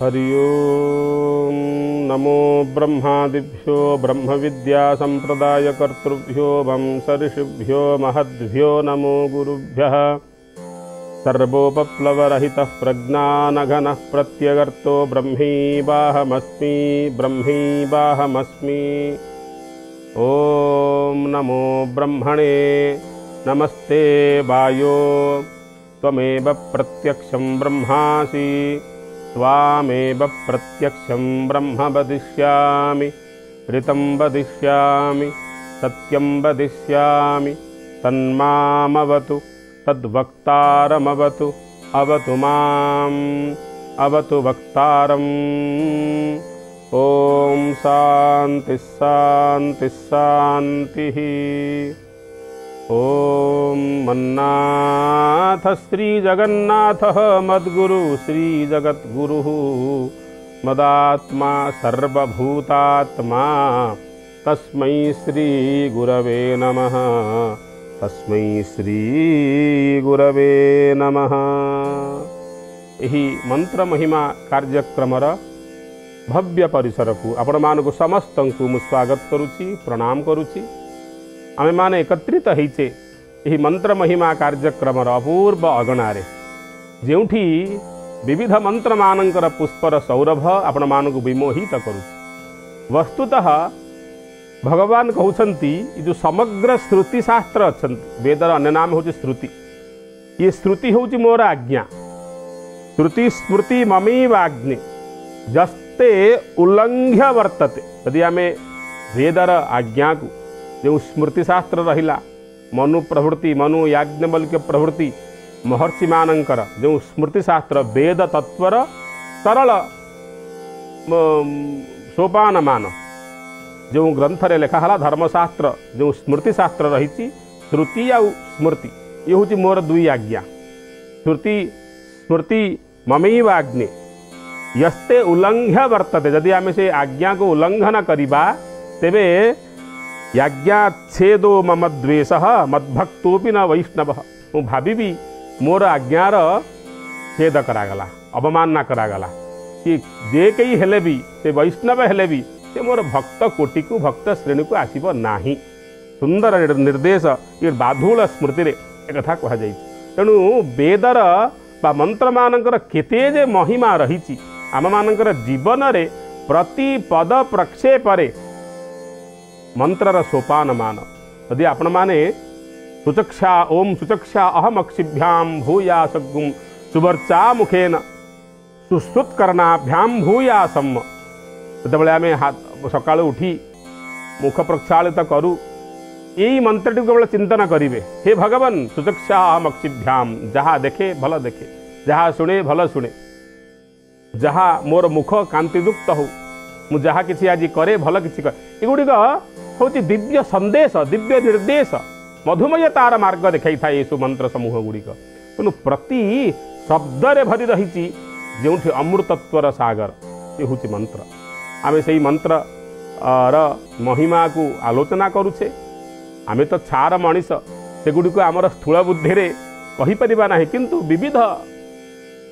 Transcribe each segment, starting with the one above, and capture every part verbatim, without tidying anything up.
हरि ओं नमो ब्रह्मादिभ्यो ब्रह्म विद्या संप्रदाय कर्तृभ्यो वंश ऋषिभ्यो महद्भ्यो नमो गुरुभ्यः सर्वोपप्लवरहितः प्रज्ञानघनः प्रत्यगर्तो ब्रह्मीवाहमस्मि ब्रह्मीवाहमस्मि। ओं नमो ब्रह्मणे नमस्ते वायो त्वमेव प्रत्यक्षं ब्रह्मासि त्वामेव प्रत्यक्षं ब्रह्म वदिष्यामि ऋतं वदिष्यामि सत्यं वदिष्यामि तन्मामवतु तद्वक्तारमवतु अवतु माम् अवतु वक्तारम्। ॐ शान्ति शान्ति शान्तिः। ओम मन्नाथ श्री जगन्नाथः मद्गुरु श्री जगद्गुरुः मदात्मा सर्वभूतात्मा तस्मै श्री गुरवे नमः तस्मै श्री गुरवे नमः। यही मंत्र महिमा कार्यक्रमर भव्य परिसर को आपण मानकु समस्तंकु मु स्वागत करुछि प्रणाम करुछि। आमे माने एकत्रित होइचे एही मंत्र महिमा कार्यक्रम अपूर्व अगणारे जेउठी विविध मंत्र मानंकर पुष्पर सौरभ आपण मानकु विमोहित करुछि। वस्तुतः भगवान कहउछन्ति जो समग्र श्रुति शास्त्र अछन्ति वेदर अन्य नाम होछि श्रुति। ये श्रुति होछि मोर आज्ञा श्रुति स्मृति ममेव आज्ञे जस्ते उल्लंघ्य वर्तते। यदि आमे वेदर आज्ञा को जो स्मृतिशास्त्र रहिला मनु प्रवृत्ति मनु याज्ञवल्क्य प्रवृत्ति महर्षि मानंकर जो स्मृतिशास्त्र वेद तत्वर सरल सोपान मान जो ग्रंथरे लेखाला धर्मशास्त्र जो स्मृतिशास्त्र रही श्रुति आ स्मृति ये हूँ मोर दुई आज्ञा श्रुति स्मृति ममैव आज्ञे यस्ते उल्लंघ्य वर्तते। यदि आम से आज्ञा को उल्लंघन करवा तेबे याज्ञाच्छेदो मम द्वेषः मद्भक्तोपि न वैष्णवः। मु भावी मोर आज्ञार छेद करागला अवमानना करागला कि जे कई हेले भी से वैष्णव हेले भी से मोर भक्त कोटि को भक्त श्रेणी को आसीबो नाही। सुंदर निर्देश ये बाधूल स्मृति रे एक कथा कह जाय। तेणु वेदर बा मंत्र मानकर केते जे महिमा रहिछि आम मानकर जीवन रे प्रति पद प्रक्षेपरे मंत्रर सोपान मान। यदि आपण माने सुचक्षा ओम सुचक्षा अहम अक्षिभ्याम भूयासगुम सुवर्चा मुखेन सुश्रुतकर्णाभ्याम भूयासम जो आम हाथ सकाल उठी मुख प्रक्षालित करूँ यही मंत्रटी केवल चिंतन करेंगे। हे भगवान सुचक्षा अहम अक्षिभ्याम जहाँ देखे भल देखे जहाँ शुणे भल शुणे जहाँ मोर मुख कांतियुक्त हो मु जहाँ किसी आज करे भल किसी करे युग हूँ दिव्य संदेश दिव्य निर्देश मधुमय तार मार्ग देखाई था ये मंत्र समूह गुड़िक। तेणु प्रति शब्द रे भरी रही जो अमृतत्वर सागर ये हूँ मंत्र। आम से मंत्र र महिमा को आलोचना करुचे आम तो छार मनीष सेगुड़क आमर स्थूल बुद्धि कहीपर ना किंतु विविध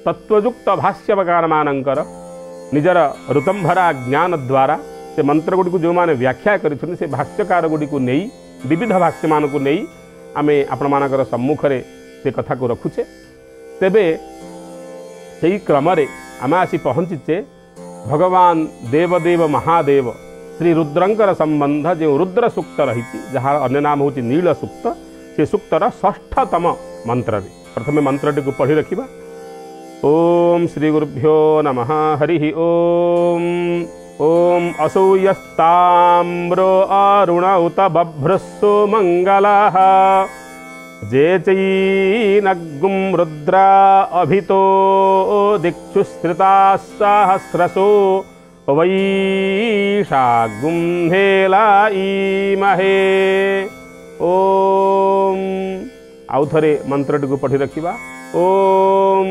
तत्वयुक्त भाष्यकार मानकर निजर ऋतंभरा ज्ञान द्वारा से मंत्र गुड़ी को जो माने व्याख्या करिछन से भाष्यकार गुड़ी को नहीं विविध भाष्य मान को नहीं आमे आपण मानकर सम्मुखरे से कथा को रखुचे। तेबे सेई क्रमरे आमे आसी पहुँचीचे भगवान देवदेव महादेव श्री रुद्रंकर संबंध जो रुद्र सूक्त रही जहाँ अन्य नाम होछि नील सूक्त से सूक्तर षष्ठतम मंत्र प्रथमे मंत्रटी को पढ़ी रखिबा। ओम श्री गुरुभ्यो नमः हरि ओम ओम असूयस्ताम्रो अरुणौत बभ्रस्सु मंगलाः जेचैनग्गुं रुद्रा अभितो दिक्षुश्रिता सहस्रसो वैशागुं हेलाईमहे। ओम आउथरे मंत्रटी को पढ़ी रखिबा। ओम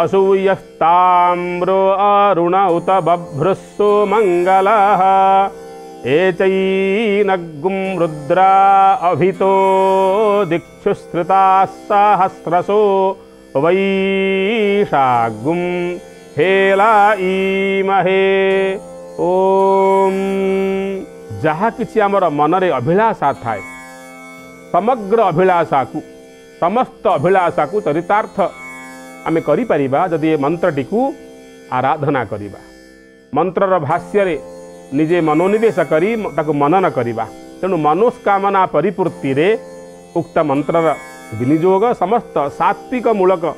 असूयस्ताम्रो अरुण उत बभ्रुस्सु मंगलाः एचैनग्गुं रुद्रा अभितो दिक्षुश्रिताः सहस्रसो वैशागुं हेलाई महे ओम जहाँ किसी आमर मनरे अभिलाषा थाए समग्र अभिलाषा को समस्त अभिलाषा को चरितार्थ आमे करी परिबा जदि ए मंत्रटी को आराधना करिबा मंत्रर भाष्यरे निजे मनोनिवेश करी ताकु मनन करिबा तेणु मनोस्कामना परिपूर्ति रे उक्त मंत्रर विनियोग समस्त सात्विक मूलक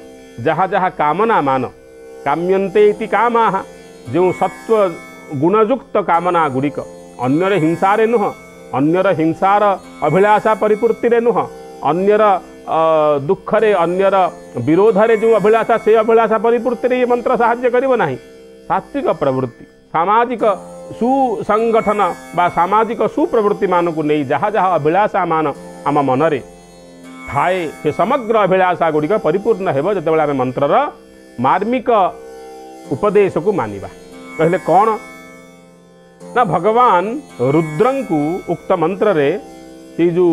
जहाँ जहाँ कामना मान काम्यन्ते इति कामाः जो सत्व गुणयुक्त कामना गुड़िक अन्यर हिंसारे नुह अन्यर हिंसार अभिलाषा परिपूर्ति नुह अन्यर दुखरे अन्यर विरोधरे जो अभिलाषा से अभिलाषा परिपूर्ति ये मंत्र साहाय्य करिबो नाही। सात्विक प्रवृत्ति सामाजिक सुसंगठन बा सामाजिक सुप्रवृत्ति मान को नहीं जहाँ जहाँ अभिलाषा मान आम मनरे थाए से समग्र अभिलाषा गुड़िक परिपूर्ण हेबो जतेबेला आमे मंत्रर मार्मिक उपदेश को मानिबा। कहले कौन ना भगवान रुद्रंकु उक्त मंत्र रे से जो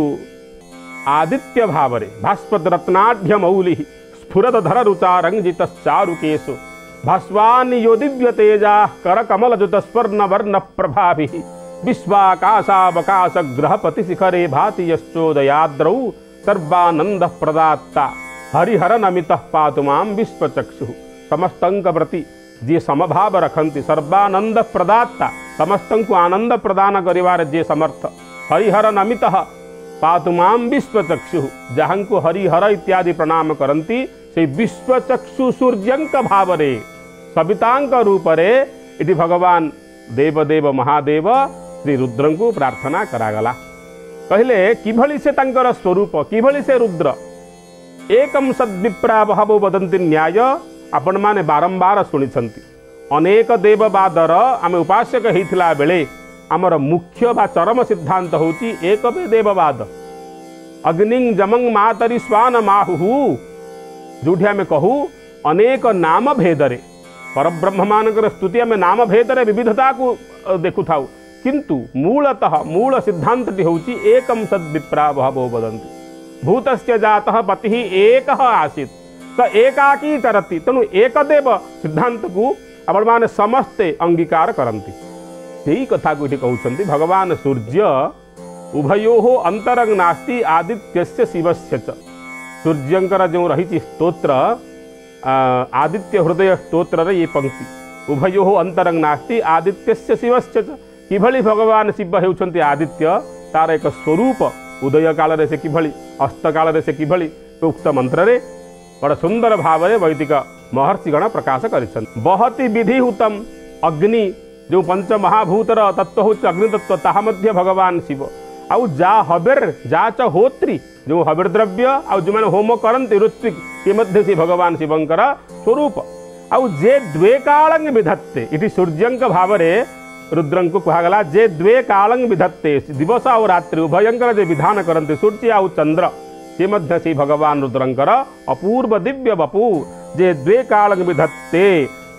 आदित्य भाव रे भास्पत रत्नाढ्य मौलि स्फुरधर रुचारंजितश्चारुकेशु भास्वान यो दिव्य तेजा कर कमलजुतस्वर्ण वर्ण प्रभाभि विश्वाकाशावकाश ग्रहपति शिखरे भाति यश्चोदयाद्रौ सर्वानंद प्रदाता हरिहर नमितः पातु मां विश्वचक्षु समस्तंक प्रति जे समभाव रखन्ति सर्वानंद प्रदाता समस्तंकु आनंद प्रदान करिवार जे समर्थ हरिहर नमितः पातु मां विश्वचक्षु जहाँको हरिहर इत्यादि प्रणाम करन्ति से विश्वचक्षु सूर्यंक भावरे सवितांक रूपरे इति भगवान देवदेव महादेव श्री रुद्रंकु प्रार्थना करागला। कहले किभली से तांकर स्वरूप किभली से रुद्र एकम सद्विप्रा बहवो वदन्ति न्याय आपण माने बारंबार सुनिछन्ति अनेक देव बादर आमे उपासक हेतिला बेले आमर मुख्य बा चरम सिद्धांत होची एकबे देववाद अग्निं जमं मातरि स्वान माहुहु जोठी आमे कहू अनेक नाम भेदरे परब्रह्म मानकर स्तुति आमे नाम भेदरे विविधता को देखुथाउ किंतु मूलतः मूल सिद्धांतटी होची एकम सद्विप्रा बहवो वदन्ति भूतस्य जातः पतिः एकः आसीत् स एकाकी चरति तेणु एकदेव सिद्धांत को आपण माने समस्ते अंगीकार करन्ति। यही कथा को कहते भगवान सूर्य उभयोः अंतरंग नास्ति आदित्यस्य शिवस्य च सूर्यंकर जो रही स्तोत्र आदित्य हृदय स्तोत्र रे ये पंक्ति उभयोः अंतरंग नास्ति आदित्यस्य शिवस्य च किभली भगवान शिव होउछन्ति आदित्य तार एक स्वरूप उदय काल रे से किभली अस्त काल रे से किभली तो उक्त मंत्र रे बड़ा सुंदर भाव रे वैदिक महर्षिगण प्रकाश करिसन। बहति विधि उत्तम अग्नि जो पंच महाभूतर तत्व हो अग्नि तत्व ताहा मध्य भगवान शिव आउ जा हबेर जा च होत्री जो हबेर द्रव्य आउ जो मैंने होम करन्ति ऋत्विक के मध्य से भगवान शिवंकर स्वरूप आउ जे द्वे कालंग विधत्ते इति सूर्यंक भाव रे रुद्रंक को कहगला जे द्वे कालंग विधत्ते दिवस और रात्रि उभयंकर जे विधान करन्ति सूर्य आउ चंद्र से मध्य से भगवान रुद्रंकर अपूर्व दिव्य बपू जे द्वे कालंग विधत्ते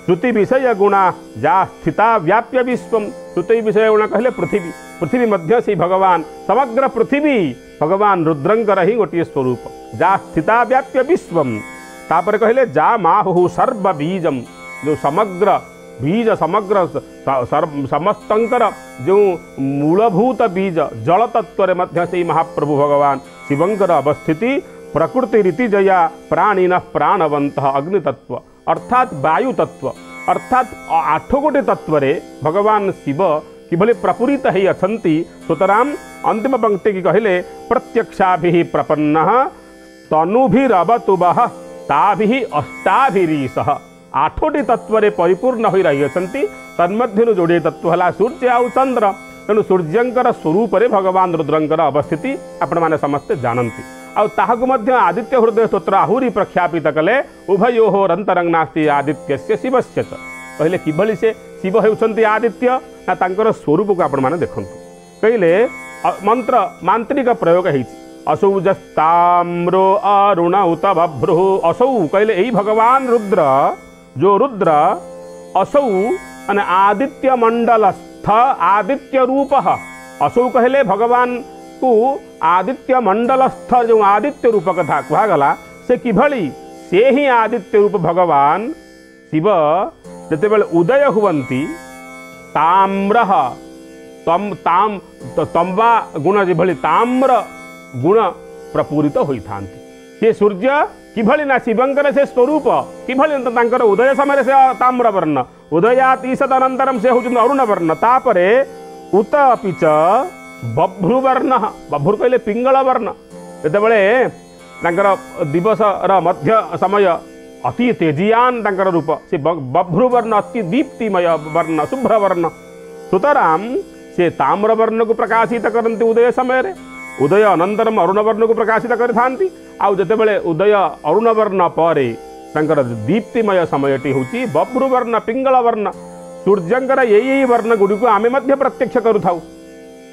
श्रुति विषय गुणा जा स्थिता व्याप्य विश्वम श्रुति विषय गुणा कहले पृथ्वी पृथ्वी मध्य से भगवान समग्र पृथ्वी भगवान रुद्रंकर ही गोटे स्वरूप जा स्थिता व्याप्य विश्वम तापर कहले जा माहु सर्व बीजम जो समग्र बीज समग्र समस्तर जो मूलभूत बीज जल तत्व मध्य से महाप्रभु भगवान शिवंकर अवस्थिति प्रकृति रीति जया प्राणिन प्राणवंत अग्नि तत्व अर्थात वायु तत्व अर्थात आठ गोटे तत्व रे भगवान शिव किभली प्रपूरित ही अछंती सुतराम अंतिम पंक्ति की कहले प्रत्यक्षाभि प्रपन्न तनुभिरवतु वह ताभि अष्टाभिरीशः आठोटी तत्व रे परिपूर्ण हो रही अछंती तन्मध्यनु जोड़े तत्व हला सूर्य आउ चंद्र तेणु सूर्यंकर स्वरूप रे भगवान रुद्रंकर अवस्थिति आपण माने समस्त जानन्ति आउ ताहाकु मध्य आदित्य हृदय स्तोत्र आहुरी प्रख्यापित कले उभयोः अंतरंग नास्ति आदित्यस्य शिवस्य च कहले किभली से शिव हेउछन्ति आदित्य ना तांकर स्वरूप को आपण माने देखंतु। कहले मंत्र मांत्रिक प्रयोग हेछि असौ जस्ताम्रो अरुण उतभ्रु असौ कहले एही भगवान रुद्र जो रुद्र असौ अने आदित्य मंडलस्थ आदित्य रूप असौ कहले भगवान को आदित्य मंडलस्थ जो आदित्य रूप कथा कहगला से किभली से ही आदित्य रूप भगवान शिव जितेबेले उदय हुवन्ति ताम्रः तम ताम तंबा गुण जिभली ताम्र गुण प्रपूरित होइथान्ति से सूर्य किभली ना शिवंकर से स्वरूप किभली तांकर उदय समय से ताम्रवर्ण उदयात ईशद अनंतरम से हूँ अरुणवर्ण तापरे उत अपि च बभ्रुवर्ण बभ्रु कहले पिंगलवर्ण जितेबेले दिवस मध्य समय अति तेजियान रूप से बभ्रुवर्ण अति दीप्तिमय वर्ण शुभ्रवर्ण सुतराम से ताम्रवर्ण को प्रकाशित करती उदय समय रे उदय अनंतरम अरुणवर्ण को प्रकाशित करते आउ जितेबले उदय अरुणवर्ण पर दीप्तिमय समयटी हूँ बभ्रुवर्ण पिंगलवर्ण सूर्यंकर यही वर्ण गुड़ी को आमे मध्य प्रत्यक्ष करूँ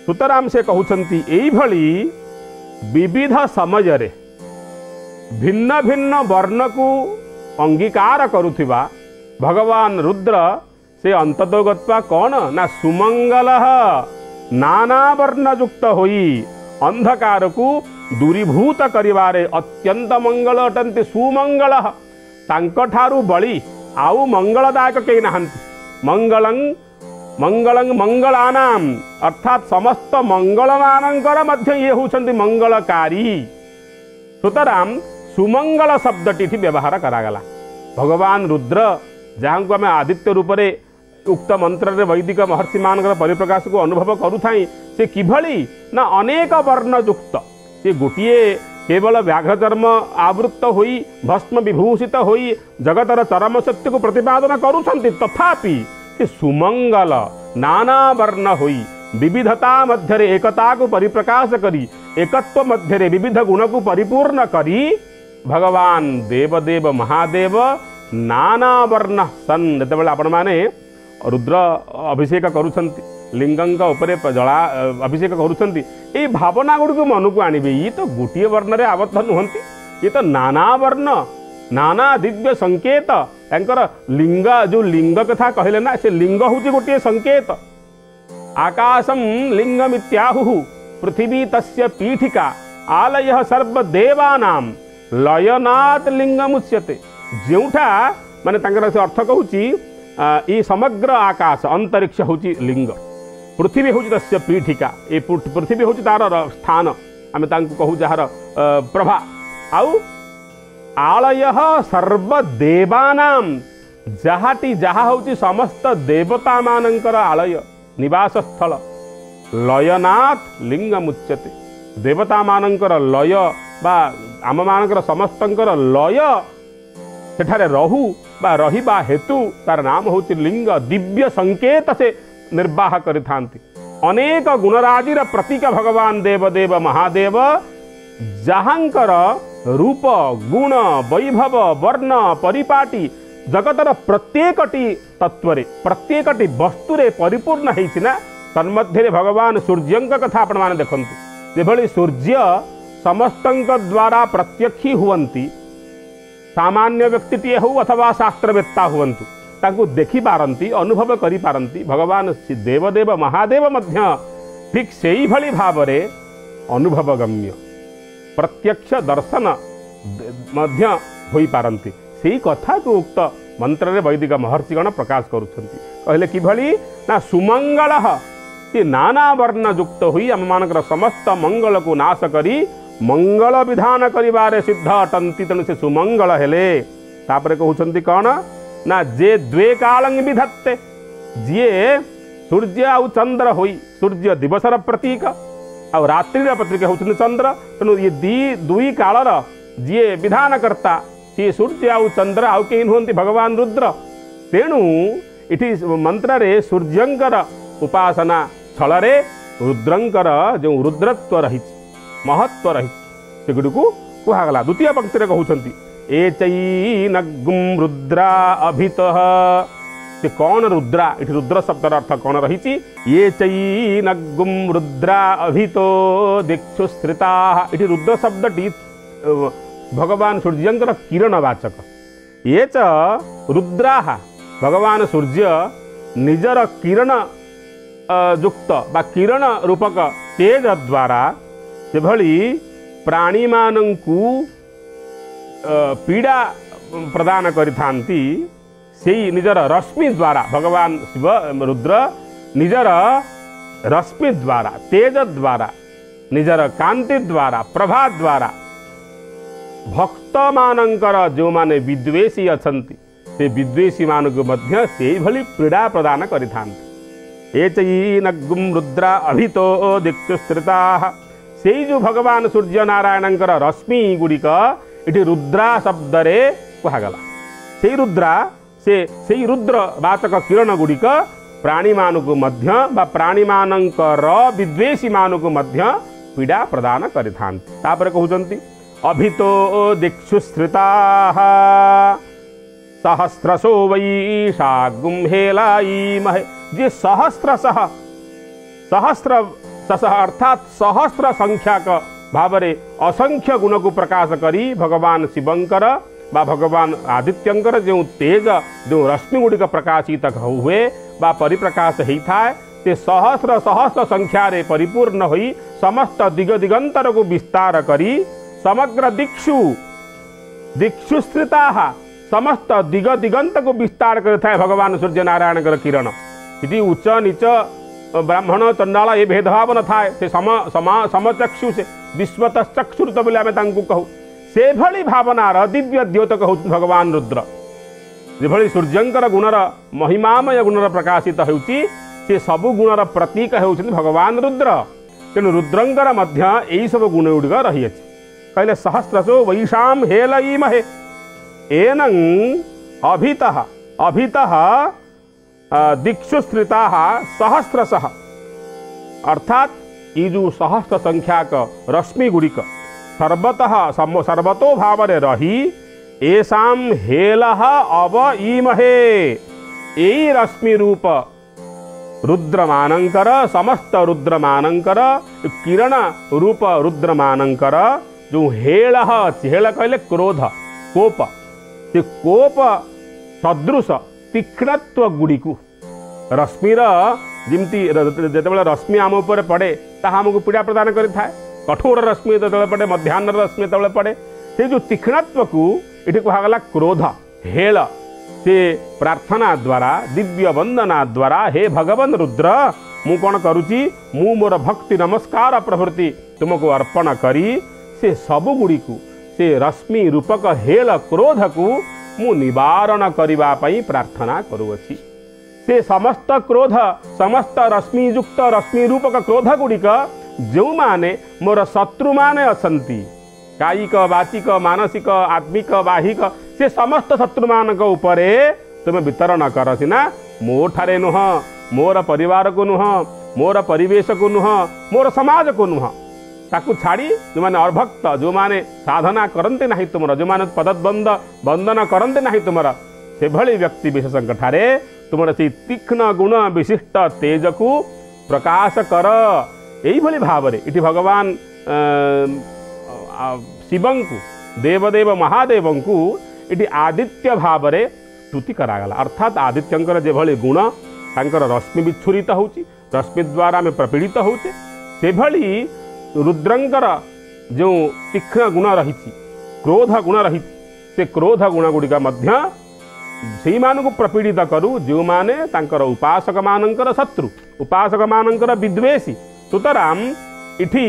सुतराम से कहते यही विविध समय रे भिन्न भिन्न वर्ण को अंगीकार करुथिबा भगवान रुद्र से अंततोगत्वा कौन ना सुमंगल नाना वर्ण युक्त होई अंधकार को दूरीभूत करिवारे अत्यंत मंगल अटंती सुमंगल तांकठारु बळी आउ मंगलदायक केही नाहंती मंगलं मंगलं मंगलानाम अर्थात समस्त मंगलमानंकर मध्ये ये होउछंती मंगलकारी सुतराम सुमंगल शब्दटी व्यवहार करागला भगवान रुद्र जहाँ को आम आदित्य रूप से उक्त मंत्र रे वैदिक महर्षि मान परिप्रकाश को अनुभव करूथाई से किभली ना अनेक वर्ण युक्त से गोटे केवल व्याघ्रचर्म आवृत्त होई भस्म विभूषित होई जगतर चरम सत्य को प्रतिपादन करूछंती तथापि से सुमंगल नाना वर्ण होई विविधता मध्य रे एकता को परिप्रकाश करी एकत्व मध्य रे विविध गुण को परिपूर्ण करी भगवान देवदेव महादेव नाना वर्ण सन जितेबाला आपण माने रुद्र अभिषेक करुछंती लिंगंक उपरे जला अभिषेक करुछंती ए भावना गुड़ को मन को आनिबे ये तो गोटे वर्ण रे आबद्ध नुहंती ये तो नाना वर्ण नाना दिव्य संकेत यांकर लिंग जो लिंग कथा कहले ना से लिंग हूँ गोटे संकेत आकाशम लिंगमित्याहुः पृथ्वी तस्य पीठिका आलयः सर्वदेवानाम लयनाथ लिंगमुच्यते जोठा माने तांकर से अर्थ कहूची ये समग्र आकाश अंतरिक्ष हूँ लिंग पृथ्वी हूँ तस्य पीठिका ये पृथ्वी हूँ तार स्थान आम कहू जार प्रभा आउ आलयः सर्वदेवानाम जहाँटी जहाँ हूँ समस्त देवता मानकर आलय निवास स्थल लयनाथ लिंगमुच्यते देवता मानकर लय बा आम मानकर समस्तंकर लय सेठारे रहू बा रही बा हेतु तार नाम होची लिंग दिव्य संकेत से निर्वाह करि थांती अनेक गुणराजिर प्रतीक भगवान देवदेव महादेव जहाँकर रूप गुण वैभव वर्ण परिपाटी जगतर प्रत्येकटी तत्वरे प्रत्येकटी वस्तुरे परिपूर्ण होइछि ना तन्मध्ये भगवान सूर्यंक कथा आपण माने देखंतु जेभली सूर्य समस्तंक द्वारा प्रत्यक्षी हुवन्ति सामान्य व्यक्तिटी हो अथवा शास्त्रवेत्ता हुवन्तु तांकु देखि पारंती अनुभव करि पारंती भगवान देवदेव महादेव मध्य ठीक सेही भली भावरे अनुभवगम्य प्रत्यक्ष दर्शन मध्य होई पारंती सेही कथा को उक्त मंत्र रे वैदिक महर्षिगण प्रकाश करुछंती कहले किभली ना सुमंगलः कि नाना वर्ण युक्त हुई आम मानकर समस्त मंगल को नाश करी मंगल विधान करिवारे सिद्ध अटंती तेणु से सुमंगल हेले तापरे कहउछंती कौन ना जे द्वे कालंग विधत्ते जे सूर्य आउ चंद्र होई सूर्य दिवसर प्रतीक आउ रात्रिर प्रतीक हूँ चंद्र तेणु ये दी दुई कालर जी विधान करता सी सूर्य आउ चंद्र आउ के नुहंती भगवान रुद्र तेणु इठी मंत्र रे सूर्यंकर उपासना स्थल रुद्रंकर जो रुद्रत्व रही महत्व रही सेगुड़ी कहगला द्वितीय पंक्ति कहते ए चैनगुम रुद्रा अभित से कौन रुद्रा इट रुद्र शब्दर अर्थ कौन रही ये चैनगुम रुद्रा अभितो दीक्षुश्रिता इट रुद्र शब्दटी भगवान सूर्यंकर किरणवाचक ये च रुद्रा भगवान सूर्य निजर किरण युक्त बा किरण रूपक तेज द्वारा से भली प्राणी मानंकु पीड़ा प्रदान करि थांती सेई निजर रश्मि द्वारा भगवान शिव रुद्र निजर रश्मि द्वारा तेज द्वारा निजर कांति द्वारा प्रभा द्वारा भक्त मानकर जो माने विद्वेषी अछंती से विद्वेषी मान को मध्य सेई भली पीड़ा प्रदान करिथांती। ए चैनगुम रुद्रा अभितो दिक्तुश्रिता सेई जो भगवान सूर्य नारायण रश्मि गुड़िक ये रुद्रा शब्द रे कहगला। से रुद्रा से से रुद्र वाचक किरण गुड़िक प्राणी मान को मध्य बा प्राणी मानकर विद्वेषी मान को मध्य पीड़ा प्रदान करिथांती। तापर कहउचंती अभितो दिक्षुश्रिता सहस्रशो वै शागुम हेलाई महे जे सहस्रश सहस्र अर्थात सहस्र संख्या का भावरे असंख्य गुण को प्रकाश करी भगवान शिवंकर बा भगवान आदित्यंकर जो तेज जो रश्मि गुड़िक प्रकाशित हुए बा परिप्रकाश होता है ते सहस्र सहस्र संख्या रे परिपूर्ण होई समस्त दिग दिगंतर को विस्तार करी समग्र दिक्षु दिक्षुश्रिता समस्त दिग दिगंत को विस्तार करता है भगवान सूर्य नारायण कर किरण। यदि उच्च नीच ब्राह्मण चंडाला ये भेदभाव न थाए से सम समा समचक्षु से विश्वत चक्षुर तो बोले आम कहू से भली भावनार दिव्य द्योत कहू भगवान रुद्र जो भली सूर्यंकर गुणर महिमामय गुणर प्रकाशित होउची से सबु गुणर प्रतीक होउछन भगवान रुद्र। तेणु रुद्रंकर मध्य यही सब गुण गुड़िक रही अछि। कहले सहस्रशो वैशाम हेलई महे एनं अभितः अभितः दिक्षुश्रिता सहस्रश अर्थात यू सहस्र संख्याक रश्मि गुड़िक सर्वतः सर्वतो भावरे रही एसाम हेलह अब इमहे यही रश्मि रूप रुद्रमानंकर समस्त रुद्रमानंकर किरण रूप रुद्रमानंकर जो हेलह हेल कहले क्रोध कोप ते कोप सदृश तीक्ष्णत्व गुड़ी को रश्मिर जमती जो रश्मि आम उपर पड़े ताहा आमको पीड़ा प्रदान करें कठोर रश्मि जो पड़े मध्यान्ह रश्मि जो पड़े से जो तीक्ष्णत्व को ये कहगला क्रोध हेल से प्रार्थना द्वारा दिव्य वंदना द्वारा हे भगवान रुद्र मु कौन करुची मु मोर भक्ति नमस्कार प्रभृति तुमको अर्पण करी से सबुगुड़ी को से रश्मि रूपक हेल क्रोध को मु निवारण करिबा पई प्रार्थना करूअछि। से समस्त क्रोध समस्त रश्मि युक्त रश्मि रूपक क्रोध गुड़िक जो माने मोर शत्रु माने असंति कायिक वाचिक मानसिक आत्मिक बाहिक से समस्त शत्रु मानक उपरे तुम वितरण कर सिना मो ठारे नुह मोर परिवार को नुह मोर परिवेश को नुह मोर समाज को नुह ताकू छाड़ी जो माने अभक्त जो माने साधना करते ना तुम जो माने पदबंध बंदन करते ना तुम से भली व्यक्ति विशेषज्ञ ठारे तुम से तीक्ष्ण गुण विशिष्ट तेज को प्रकाश कर यही भाव में ये भगवान शिवं को देवदेव महादेव को ये आदित्य भाव में स्तुति करागला। अर्थात आदित्यंकर जो भली गुण तांकर रश्मि विच्छुरित होउची रश्मि द्वारा में प्रपीड़ित होउचे से भली रुद्रंकर जो तीक्ष्ण गुण रही क्रोध गुण रही से क्रोध गुण गुड़िक मध्य से मान को प्रपीड़ित करू जो माने तांकर उपासक मानकर शत्रु उपासक मानकर विद्वेषी। सुतराम इठी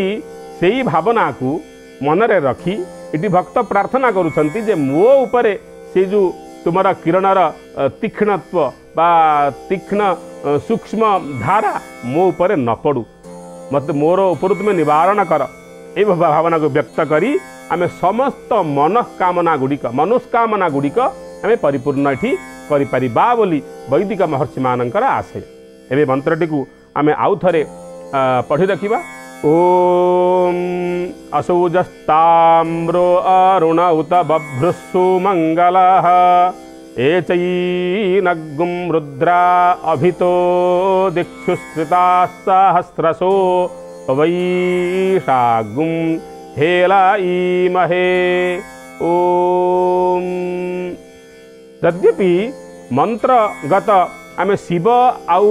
सेई भावना को मनरे रखी इठी भक्त प्रार्थना करुछंती जे मो उपरे से जो तुमरा किरणर तीक्ष्णत्व बा तीक्ष्ण सूक्ष्म धारा मो उपरे न पड़ू मत मोर उपर तुम्हें निवारण कर ए भावना को व्यक्त करी आम समस्त मनस्कामना गुड़िक मनस्कामना गुड़िक आम परिपूर्ण ये करी वैदिक महर्षि मानकर आशय। एवं मंत्रटी को आम आउ थे पढ़ी रखा ओम असौजस्ताम्रो अरुण उत बभ्रुस्सु मंगलः एचैनगुम रुद्रा अभितो दिक्षुश्रिता सहस्रशो वैशागुम हेलाईमहे ओम। यद्यपि मंत्रगत आम शिव आउ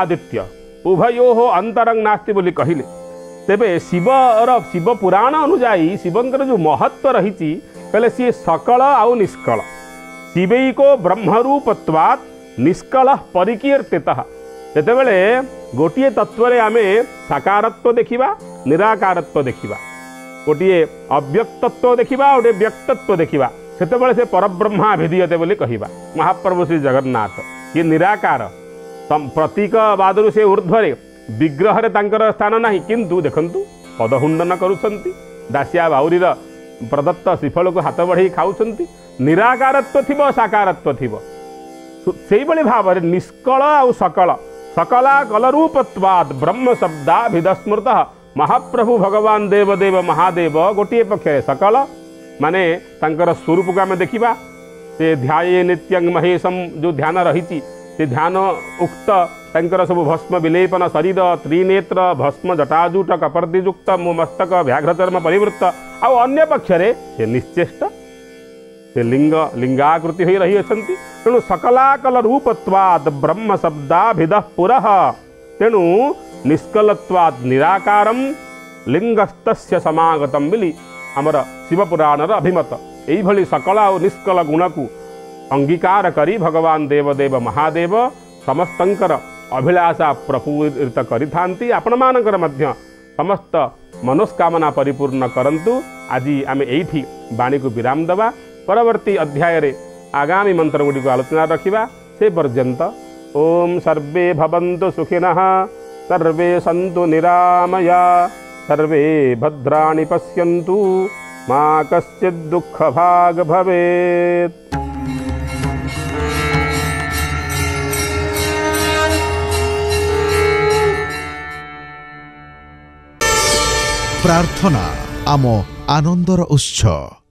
आदित्य उभयो हो अंतरंग नास्ति बोली कहिले तेबे शिव और शिव पुराण अनुजाई शिवंकर जो महत्व रही कहले सी सकल आउ निष्कल शिवैको ब्रह्मरूपत्वात् निष्कलः परिकीर्तितः। जेतेबेले गोटे तत्व आमे साकारत्व देखिबा, निराकारत्व देखिबा, गोटे अव्यक्तत्व देखिबा, गोटे व्यक्तत्व देखिबा, सेतेबेले से परब्रह्मा अभिधीयते बोली कहिबा। महाप्रभु श्री जगन्नाथ ये निराकार प्रतीकवादरू से ऊर्ध्वरे विग्रह रे स्थान नाही, किंतु देखंतु पदहुंडन करुछंती, दासिया बाउरीर प्रदत्त श्रीफल को हाथ बढ़ाई खाऊंती। निराकारत्व थीबो, साकारत्व थीबो, से भाव निष्कल आउ सकल सकला कलरूपत्वाद ब्रह्म शब्दाभिधस्मृत। महाप्रभु भगवान देवदेव महादेव गोटे पक्षे सकल माने तांकर स्वरूप को आम देखा, से ध्याये नित्यं महेशम जो ध्यान रही ध्यान उक्त तांकर सब भस्म विलेपन शरीर त्रिनेत्र भस्म जटाजूट कपर्दिजुक्त मो मस्तक व्याघ्रचर्म परिवृत्त। आउ अन्य पक्षरे से निश्चेष्ट, से लिंग लिंगाकृति हो रही अच्छी। तेणु सकलाकल रूपत्वाद ब्रह्म शब्दाभिदः पुरः। तेणु निष्कलत्वाद निराकारम लिंगस्तस्य समागतम बिली आमर शिवपुराणर अभिमत। यही सकल और निष्कल गुण को अंगीकार करी भगवान देवदेव महादेव समस्तंकर अभिलाषा प्रपूरित करी थांती। आपण मानकर मध्य समस्त मनोस्कामना परिपूर्ण करंतु। आज आम यही बाणी को विराम दवा। परवर्ती अध्याय रे आगामी मंत्र गुडी को आलोचना रखिबा। से पर्यंत ओम सर्वे भवन्तु सुखिनः, सर्वे सन्तु निरामया, सर्वे भद्राणि पश्यन्तु, मा कश्चित् दुःख भाग् भवेत्। प्रार्थना आमो आनंदर उत्सव।